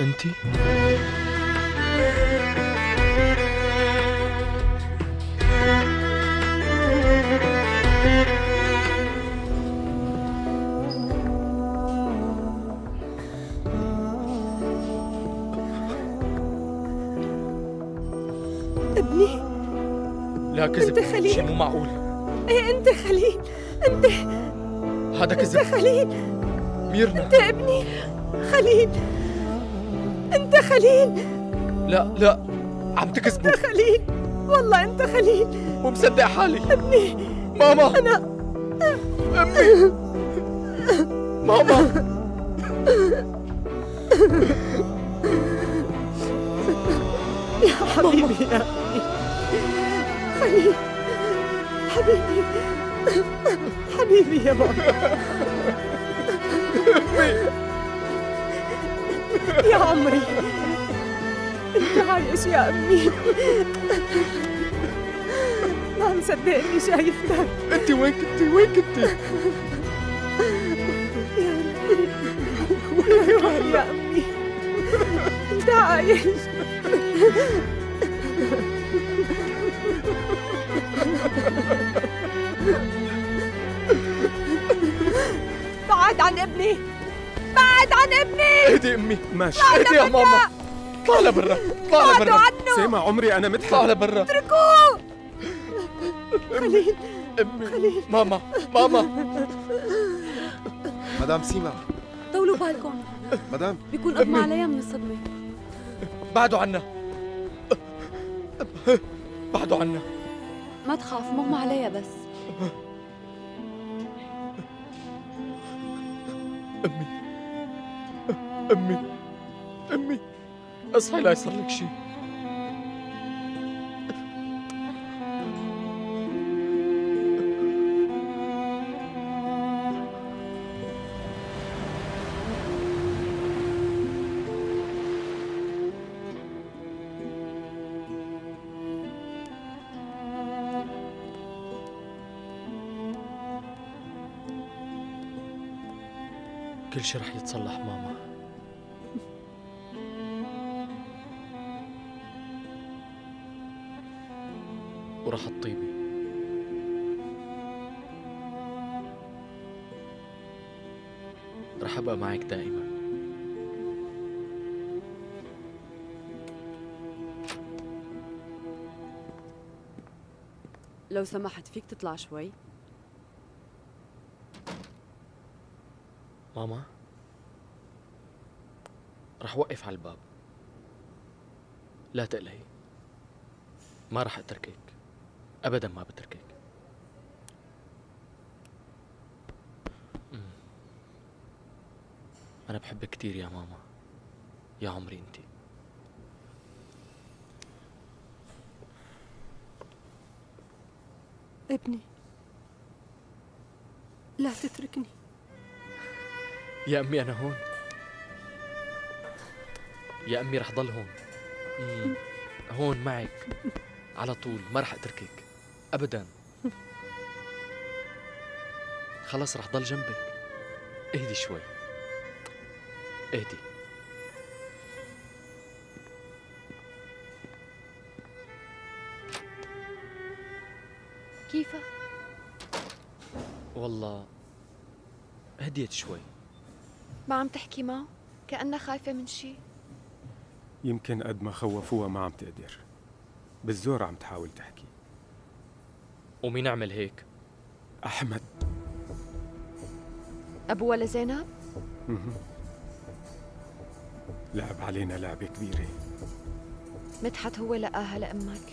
انتي؟ ابني، لا كذب، انت خليل. شيء مو معقول. ايه انت خليل، انت هذا كذب، انت خليل ميرنا، انت ابني خليل، انت خليل. لا لا، عم تكذبوا، انت خليل، والله انت خليل، ومصدق حالي. ابني، ماما، انا ابني، ماما. يا حبيبي، يا ابني خليل، حبيبي حبيبي يا بابا، يا عمري، انت عايش يا امي، ما عم صدق اني شايفتك. انت وين كنتي؟ وين كنتي؟ يا ربي، وين يا امي؟ انت عايش. بعد عن ابني، بعد عن ابني. اهدي امي، ماشي، اهدي يا ماما. طالع برا، طالع برا، سيما عمري انا متحمل. طالع برا، اتركوه. خليل، امي، خليل، ماما، ماما. مدام سيما، طولوا بالكم مدام، بيكون اغمى عليها من الصدمه. بعدوا عنا، بعدوا عنا. ما تخاف، مغمى عليها بس. امي، امي، امي، اصحي لا يصير لك شيء. كل شيء رح يتصلح ماما. ورح تطيبي. رح ابقى معك دائما. لو سمحت فيك تطلع شوي؟ ماما، رح وقف على الباب، لا تقلقي، ما رح اتركك ابدا، ما بتركك. انا بحبك كثير يا ماما، يا عمري انت. ابني، لا تتركني يا أمي، أنا هون يا أمي، رح ضل هون، هون معك على طول، ما رح أتركك أبداً، خلص رح ضل جنبك. اهدي شوي، اهدي. كيفها؟ والله هديت شوي. ما عم تحكي معه؟ كأنها خايفة من شي؟ يمكن قد ما خوفوها ما عم تقدر، بالزور عم تحاول تحكي. ومين عمل هيك؟ أحمد، أبوها لزينب؟ لعب علينا لعبة كبيرة. مدحت هو لقاها لأمك.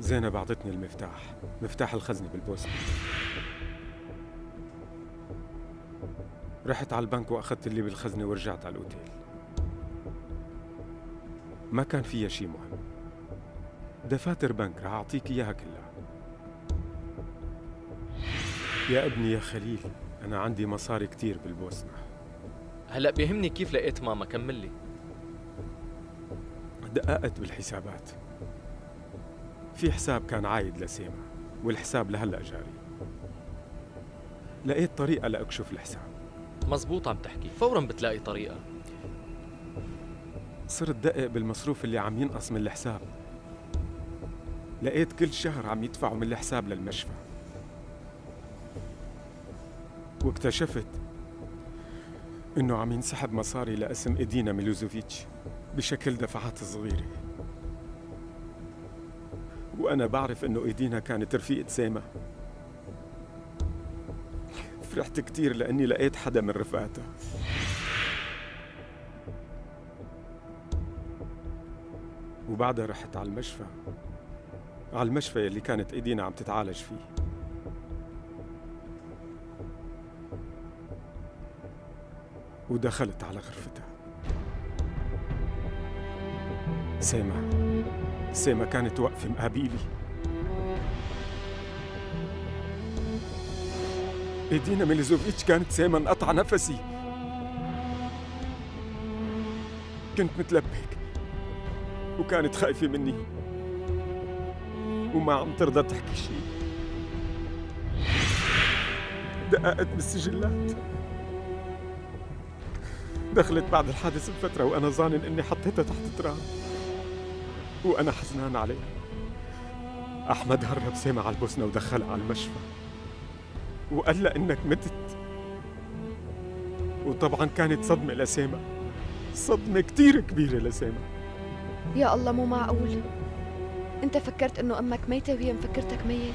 زينب أعطتني المفتاح، مفتاح الخزنة بالبوسطة. رحت على البنك وأخذت اللي بالخزنة ورجعت على الأوتيل. ما كان فيها شيء مهم. دفاتر بنك رح أعطيك إياها كلها. يا ابني يا خليل، أنا عندي مصاري كتير بالبوسنة. هلأ بيهمني كيف لقيت ماما، كمل لي. دققت بالحسابات، في حساب كان عايد لسيما والحساب لهلا جاري، لقيت طريقة لأكشف الحساب. مزبوط عم تحكي، فوراً بتلاقي طريقة. صرت دقق بالمصروف اللي عم ينقص من الحساب، لقيت كل شهر عم يدفعوا من الحساب للمشفى، واكتشفت إنه عم ينسحب مصاري لاسم أيدينا ميلوزوفيتش بشكل دفعات صغيرة، وأنا بعرف إنه أيدينا كانت رفيقة سيما. فرحت كثير لأني لقيت حدا من رفقاتها. وبعدها رحت على المشفى، اللي كانت أيدينا عم تتعالج فيه. ودخلت على غرفتها. سيما كانت واقفة مقابيلي. أيدينا ميلوزوفيتش كانت سيما انقطع نفسي. كنت متلبك وكانت خايفة مني وما عم ترضى تحكي شيء. دققت بالسجلات. دخلت بعد الحادث بفترة وأنا ظانن إني حطيتها تحت التراب وأنا حزنان عليها. أحمد هرب سيما على البوسنة ودخلها على المشفى وقال لها إنك متت. وطبعاً كانت صدمة لسيما، صدمة كتير كبيرة لسيما. يا الله، مو معقول. أنت فكرت إنه أمك ميتة وهي مفكرتك ميت؟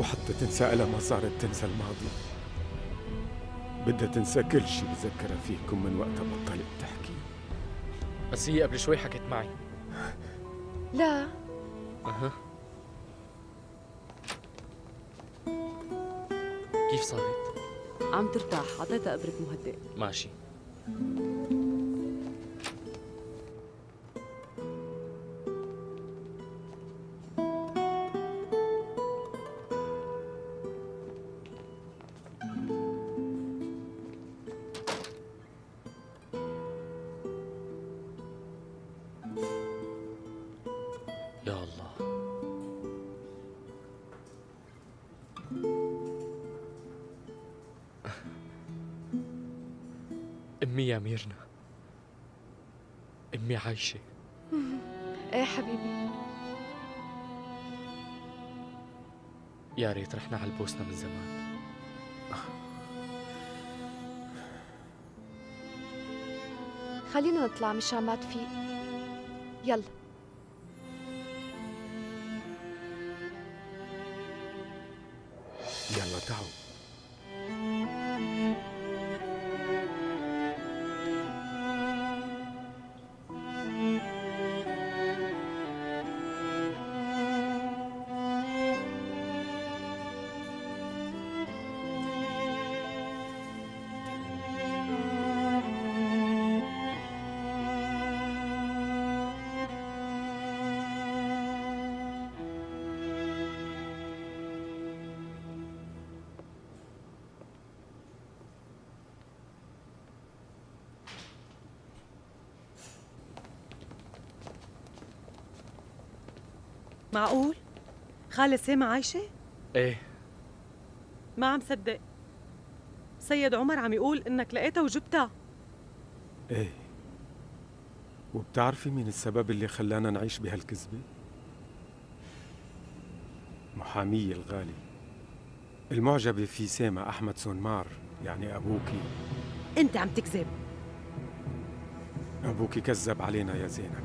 وحتى تنسى ألمها صارت تنسى الماضي، بدها تنسى كل شيء بتذكرها فيكم. من وقتها بطلت تحكي، بس هي قبل شوي حكت معي. لا أها، كيف صارت؟ عم ترتاح، عطيتها إبرة مهدئة. ماشي. أمي يا ميرنا، أمي عايشة. إيه حبيبي، يا ريت رحنا على البوسنة من زمان. خلينا نطلع مشان ما تفيق. يلا. تعالوا. معقول؟ خالة سيما عايشة؟ ايه، ما عم صدق. سيد عمر عم يقول انك لقيتها وجبتها. ايه، وبتعرفي مين السبب اللي خلانا نعيش بهالكذبة؟ محامية الغالي المعجبة في سيما، أحمد سنمار، يعني أبوكي. أنت عم تكذب. أبوكي كذب علينا يا زينب،